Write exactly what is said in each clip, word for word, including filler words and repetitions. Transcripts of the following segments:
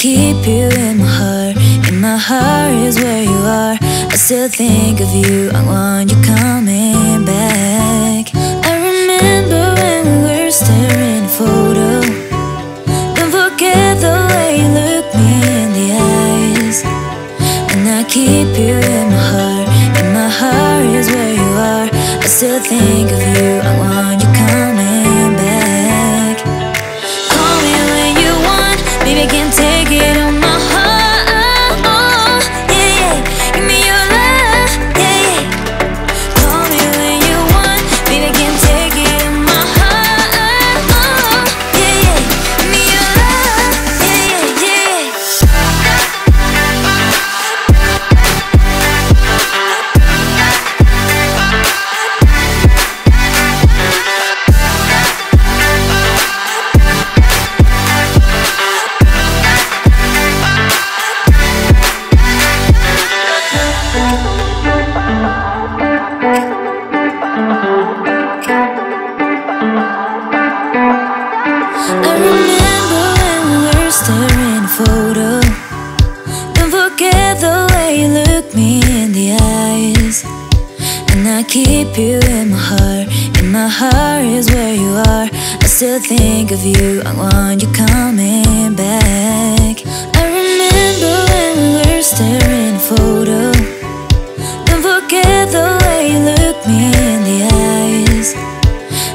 keep you in my heart, and my heart is where you are. I still think of you, I want you coming back. I remember when we were staring at a photo. Don't forget the way you looked me in the eyes. And I keep you in my heart, and my heart is where you are. I still think of you, I want you coming back. Call me when you want, baby, I can't take it on my heart. Oh, yeah, yeah, give me your love, yeah, yeah. Call me when you want, baby, I can't take it on my heart. Oh, yeah, yeah, give me your love, yeah, yeah, photo. Don't forget the way you look me in the eyes. And I keep you in my heart, and my heart is where you are. I still think of you, I want you coming back. I remember when we were staring at a photo. Don't forget the way you look me in the eyes.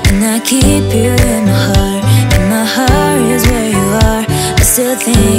And I keep you in my heart, and my heart is where you are. I still think